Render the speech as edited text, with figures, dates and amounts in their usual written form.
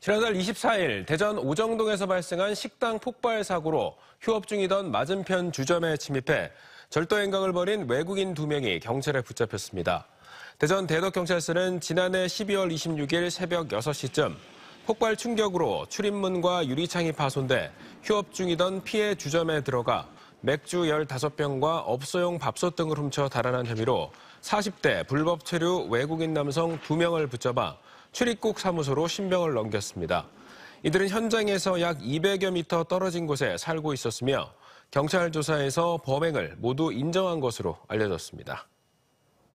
지난달 24일 대전 오정동에서 발생한 식당 폭발 사고로 휴업 중이던 맞은편 주점에 침입해 절도 행각을 벌인 외국인 2명이 경찰에 붙잡혔습니다. 대전 대덕경찰서는 지난해 12월 26일 새벽 6시쯤 폭발 충격으로 출입문과 유리창이 파손돼 휴업 중이던 피해 주점에 들어가 맥주 15병과 업소용 밥솥 등을 훔쳐 달아난 혐의로 40대 불법 체류 외국인 남성 2명을 붙잡아 출입국 사무소로 신병을 넘겼습니다. 이들은 현장에서 약 200여 미터 떨어진 곳에 살고 있었으며 경찰 조사에서 범행을 모두 인정한 것으로 알려졌습니다.